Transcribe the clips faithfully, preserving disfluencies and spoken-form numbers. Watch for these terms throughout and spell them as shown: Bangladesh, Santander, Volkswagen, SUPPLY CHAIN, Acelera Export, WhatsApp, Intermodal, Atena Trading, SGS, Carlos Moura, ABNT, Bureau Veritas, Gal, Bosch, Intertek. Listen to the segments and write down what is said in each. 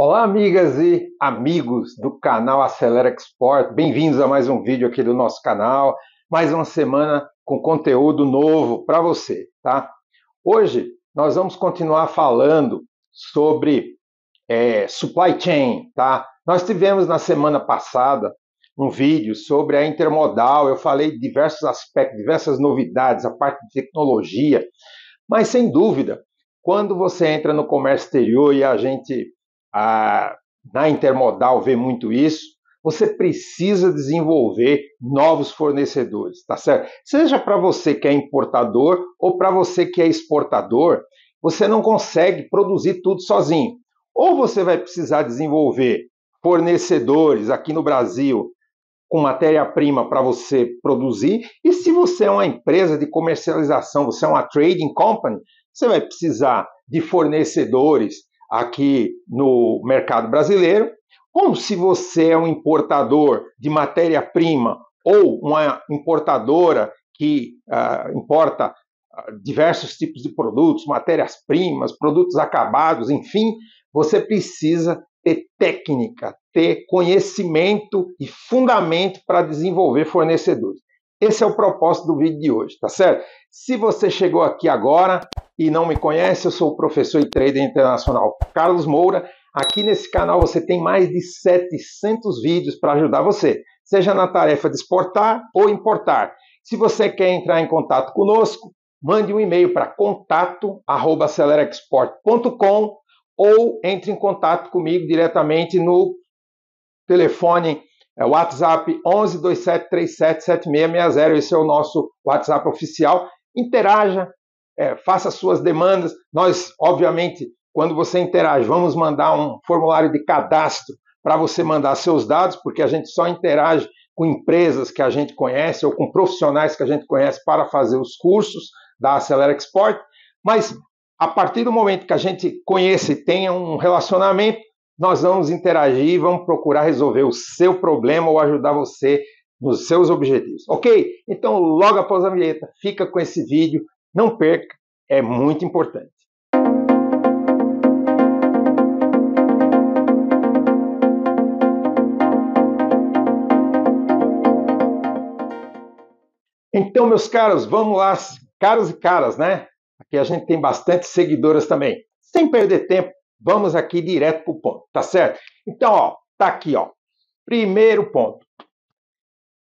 Olá, amigas e amigos do canal Acelera Export. Bem-vindos a mais um vídeo aqui do nosso canal. Mais uma semana com conteúdo novo para você, tá? Hoje nós vamos continuar falando sobre é, supply chain, tá? Nós tivemos na semana passada um vídeo sobre a Intermodal. Eu falei de diversos aspectos, diversas novidades, a parte de tecnologia. Mas, sem dúvida, quando você entra no comércio exterior e a gente... Ah, na Intermodal vê muito isso, você precisa desenvolver novos fornecedores, tá certo? Seja para você que é importador ou para você que é exportador, você não consegue produzir tudo sozinho. Ou você vai precisar desenvolver fornecedores aqui no Brasil com matéria-prima para você produzir, e se você é uma empresa de comercialização, você é uma trading company, você vai precisar de fornecedores aqui no mercado brasileiro, ou se você é um importador de matéria-prima ou uma importadora que uh, importa uh, diversos tipos de produtos, matérias-primas, produtos acabados, enfim, você precisa ter técnica, ter conhecimento e fundamento para desenvolver fornecedores. Esse é o propósito do vídeo de hoje, tá certo? Se você chegou aqui agora e não me conhece, eu sou o professor e trader internacional Carlos Moura. Aqui nesse canal você tem mais de setecentos vídeos para ajudar você, seja na tarefa de exportar ou importar. Se você quer entrar em contato conosco, mande um e-mail para contato arroba acelera export ponto com ou entre em contato comigo diretamente no telefone É o WhatsApp onze, dois sete três sete, sete seis seis zero, esse é o nosso WhatsApp oficial. Interaja, é, faça suas demandas. Nós, obviamente, quando você interage, vamos mandar um formulário de cadastro para você mandar seus dados, porque a gente só interage com empresas que a gente conhece ou com profissionais que a gente conhece para fazer os cursos da Acelera Export. Mas, a partir do momento que a gente conhece e tenha um relacionamento, nós vamos interagir e vamos procurar resolver o seu problema ou ajudar você nos seus objetivos, ok? Então, logo após a vinheta, fica com esse vídeo, não perca, é muito importante. Então, meus caros, vamos lá, caros e caras, né? Aqui a gente tem bastante seguidoras também. Sem perder tempo, vamos aqui direto para o ponto, tá certo? Então, ó, tá aqui, ó. Primeiro ponto.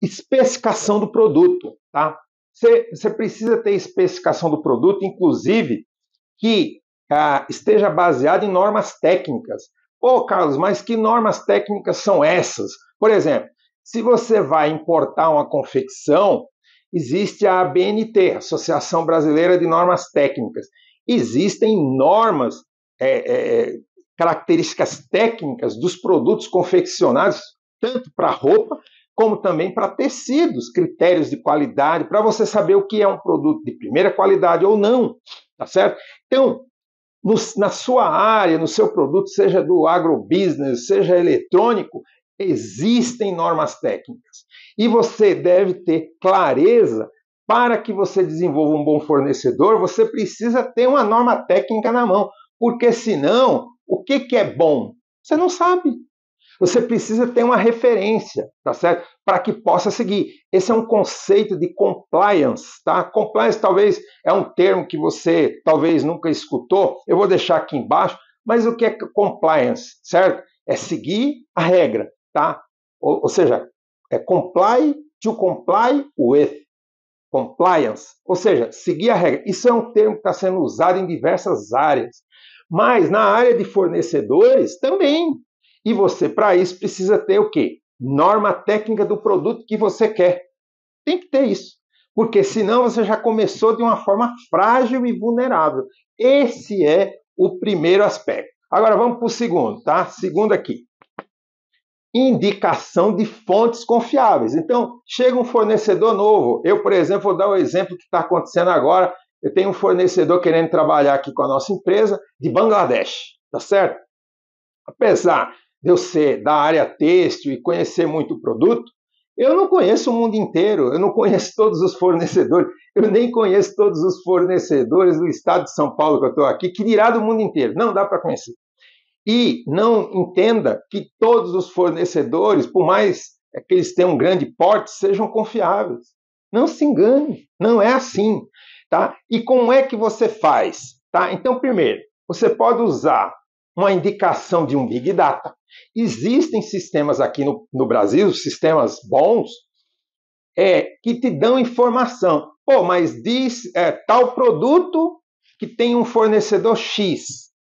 Especificação do produto, tá? Você precisa ter especificação do produto, inclusive, que ah, esteja baseada em normas técnicas. Ô, Carlos, mas que normas técnicas são essas? Por exemplo, se você vai importar uma confecção, existe a A B N T, Associação Brasileira de Normas Técnicas. Existem normas É, é, características técnicas dos produtos confeccionados, tanto para roupa, como também para tecidos, critérios de qualidade, para você saber o que é um produto de primeira qualidade ou não, tá certo? Então, no, na sua área, no seu produto, seja do agrobusiness, seja eletrônico, existem normas técnicas. E você deve ter clareza. Para que você desenvolva um bom fornecedor, você precisa ter uma norma técnica na mão. Porque senão, o que, que é bom? Você não sabe. Você precisa ter uma referência, tá certo? Para que possa seguir. Esse é um conceito de compliance, tá? Compliance talvez é um termo que você talvez nunca escutou. Eu vou deixar aqui embaixo. Mas o que é compliance, certo? É seguir a regra, tá? Ou, ou seja, é comply to comply with. Compliance. Ou seja, seguir a regra. Isso é um termo que está sendo usado em diversas áreas. Mas na área de fornecedores também. E você, para isso, precisa ter o quê? Norma técnica do produto que você quer. Tem que ter isso. Porque senão você já começou de uma forma frágil e vulnerável. Esse é o primeiro aspecto. Agora vamos para o segundo, tá? Segundo aqui. Indicação de fontes confiáveis. Então, chega um fornecedor novo. Eu, por exemplo, vou dar o exemplo que está acontecendo agora. Eu tenho um fornecedor querendo trabalhar aqui com a nossa empresa de Bangladesh, tá certo? Apesar de eu ser da área têxtil e conhecer muito o produto, eu não conheço o mundo inteiro, eu não conheço todos os fornecedores, eu nem conheço todos os fornecedores do estado de São Paulo que eu estou aqui, que dirá do mundo inteiro, não dá para conhecer. E não entenda que todos os fornecedores, por mais que eles tenham um grande porte, sejam confiáveis. Não se engane, não é assim. Tá? E como é que você faz? Tá? Então, primeiro, você pode usar uma indicação de um Big Data. Existem sistemas aqui no, no Brasil, sistemas bons, é, que te dão informação. Pô, mas diz é, tal produto que tem um fornecedor X,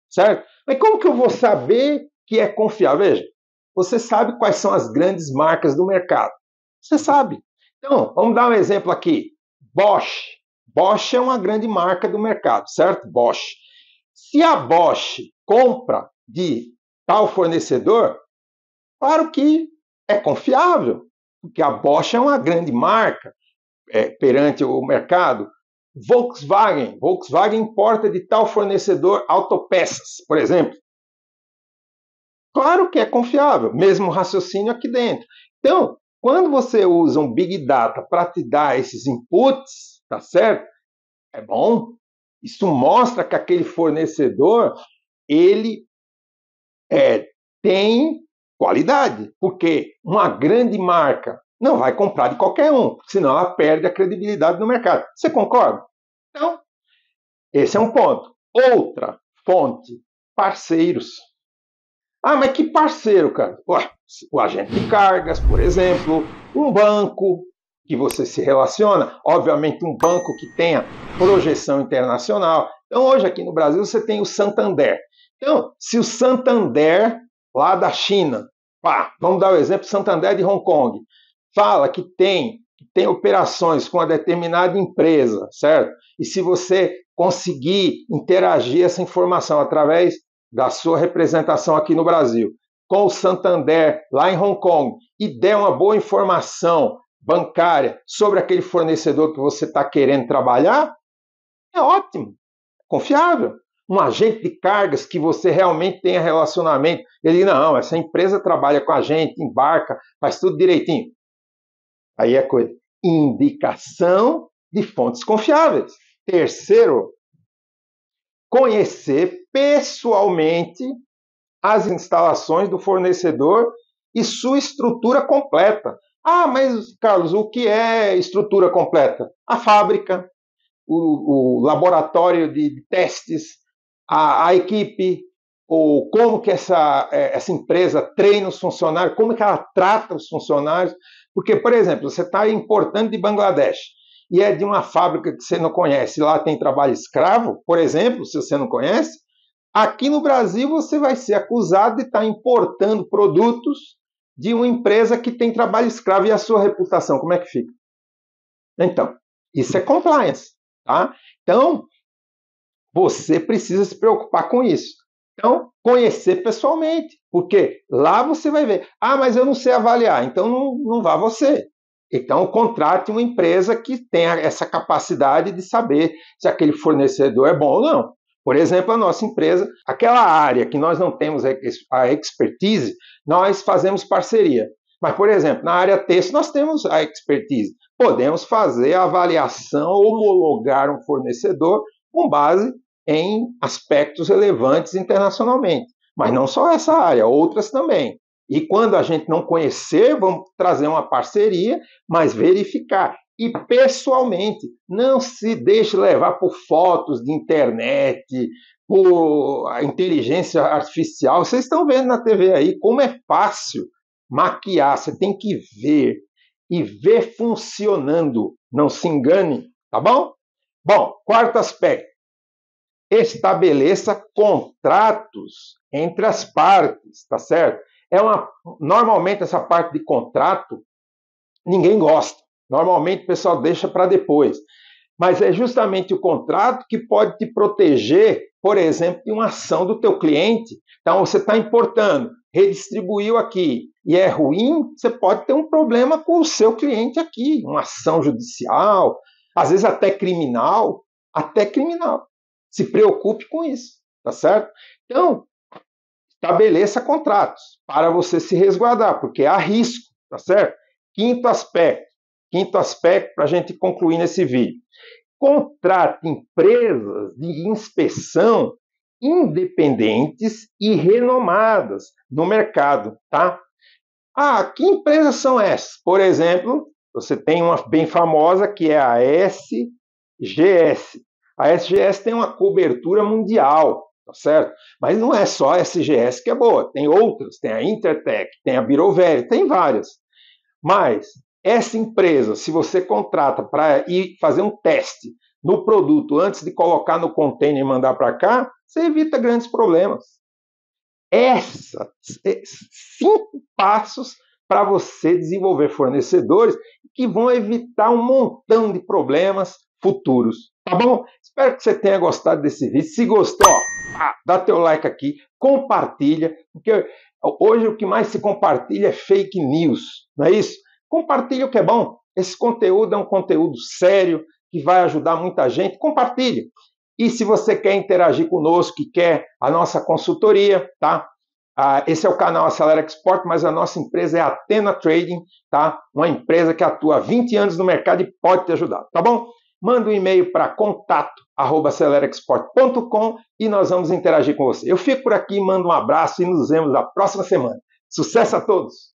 certo? Mas como que eu vou saber que é confiável? Veja, você sabe quais são as grandes marcas do mercado. Você sabe. Então, vamos dar um exemplo aqui. Bosch. Bosch é uma grande marca do mercado, certo? Bosch. Se a Bosch compra de tal fornecedor, claro que é confiável, porque a Bosch é uma grande marca é, perante o mercado. Volkswagen. Volkswagen importa de tal fornecedor autopeças, por exemplo. Claro que é confiável, mesmo raciocínio aqui dentro. Então, quando você usa um Big Data para te dar esses inputs, tá certo? É bom. Isso mostra que aquele fornecedor, ele é, tem qualidade, porque uma grande marca não vai comprar de qualquer um, senão ela perde a credibilidade no mercado. Você concorda? Então, esse é um ponto. Outra fonte, parceiros. Ah, mas que parceiro, cara? Ué, o agente de cargas, por exemplo, um banco que você se relaciona, obviamente um banco que tenha projeção internacional. Então, hoje aqui no Brasil, você tem o Santander. Então, se o Santander, lá da China, pá, vamos dar o exemplo, Santander de Hong Kong, fala que tem, que tem operações com uma determinada empresa, certo? E se você conseguir interagir essa informação através da sua representação aqui no Brasil, com o Santander lá em Hong Kong, e der uma boa informação bancária sobre aquele fornecedor que você está querendo trabalhar, é ótimo, confiável. Um agente de cargas que você realmente tenha relacionamento, ele não, essa empresa trabalha com a gente, embarca, faz tudo direitinho. Aí é coisa, indicação de fontes confiáveis. Terceiro, conhecer pessoalmente as instalações do fornecedor e sua estrutura completa. Ah, mas, Carlos, o que é estrutura completa? A fábrica, o, o laboratório de, de testes, a, a equipe, ou como que essa, essa empresa treina os funcionários, como que ela trata os funcionários. Porque, por exemplo, você está importando de Bangladesh e é de uma fábrica que você não conhece, lá tem trabalho escravo, por exemplo, se você não conhece, aqui no Brasil você vai ser acusado de estar importando produtos de uma empresa que tem trabalho escravo, e a sua reputação, como é que fica? Então, isso é compliance, tá? Então, você precisa se preocupar com isso. Então, conhecer pessoalmente, porque lá você vai ver, ah, mas eu não sei avaliar, então não, não vá você. Então, contrate uma empresa que tenha essa capacidade de saber se aquele fornecedor é bom ou não. Por exemplo, a nossa empresa, aquela área que nós não temos a expertise, nós fazemos parceria. Mas, por exemplo, na área têxtil nós temos a expertise. Podemos fazer a avaliação, homologar um fornecedor com base em aspectos relevantes internacionalmente. Mas não só essa área, outras também. E quando a gente não conhecer, vamos trazer uma parceria, mas verificar. E pessoalmente, não se deixe levar por fotos de internet, por inteligência artificial. Vocês estão vendo na T V aí como é fácil maquiar. Você tem que ver e ver funcionando. Não se engane, tá bom? Bom, quarto aspecto. Estabeleça contratos entre as partes, tá certo? É uma, normalmente essa parte de contrato ninguém gosta. Normalmente o pessoal deixa para depois. Mas é justamente o contrato que pode te proteger, por exemplo, de uma ação do teu cliente. Então você está importando, redistribuiu aqui e é ruim, você pode ter um problema com o seu cliente aqui. Uma ação judicial, às vezes até criminal, até criminal. Se preocupe com isso, tá certo? Então, estabeleça contratos para você se resguardar, porque há risco, tá certo? Quinto aspecto. Quinto aspecto, para a gente concluir nesse vídeo. Contrate empresas de inspeção independentes e renomadas no mercado, tá? Ah, que empresas são essas? Por exemplo, você tem uma bem famosa que é a S G S. A S G S tem uma cobertura mundial, tá certo? Mas não é só a S G S que é boa, tem outras, tem a Intertek, tem a Bureau Veritas, tem várias. Mas essa empresa, se você contrata para ir fazer um teste no produto antes de colocar no container e mandar para cá, você evita grandes problemas. Essas cinco passos para você desenvolver fornecedores que vão evitar um montão de problemas futuros, tá bom? Espero que você tenha gostado desse vídeo. Se gostou, ó, dá teu like aqui, compartilha, porque hoje o que mais se compartilha é fake news, não é isso? Compartilha o que é bom. Esse conteúdo é um conteúdo sério que vai ajudar muita gente. Compartilha. E se você quer interagir conosco, que quer a nossa consultoria, tá? Ah, esse é o canal Acelera Export, mas a nossa empresa é a Atena Trading, tá? Uma empresa que atua há vinte anos no mercado e pode te ajudar, tá bom? Manda um e-mail para contato arroba acelera export ponto com e nós vamos interagir com você. Eu fico por aqui, mando um abraço e nos vemos na próxima semana. Sucesso a todos!